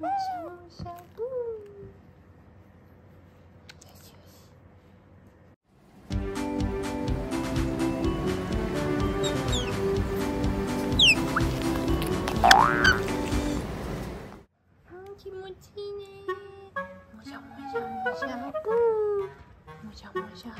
しゃぶしゃぶ。気持ちいいね。もじゃもじゃもじゃもじゃもじゃ。もじゃもじゃ。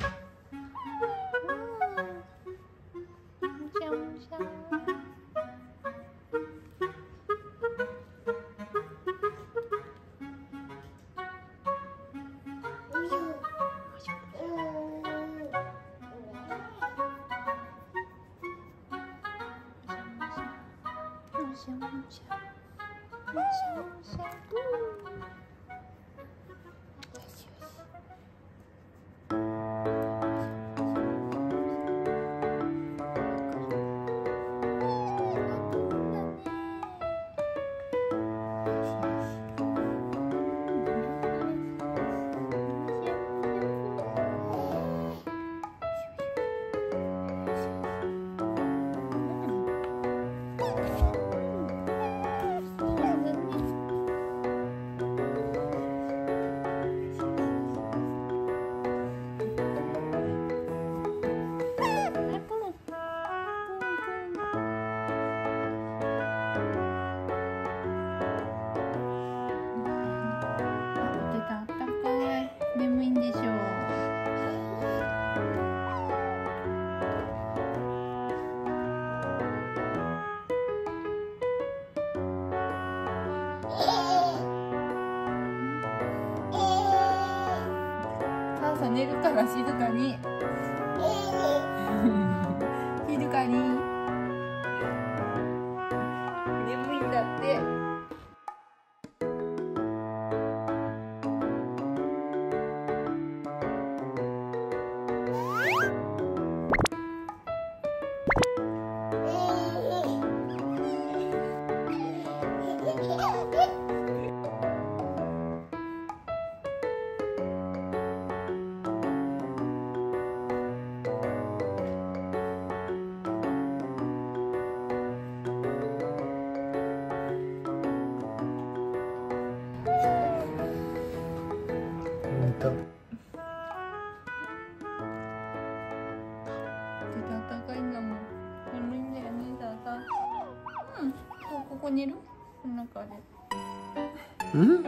寝るから静かに静かに眠いんだって。ここ寝る？この中で。うん？